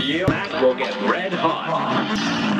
Yep, we'll get red hot.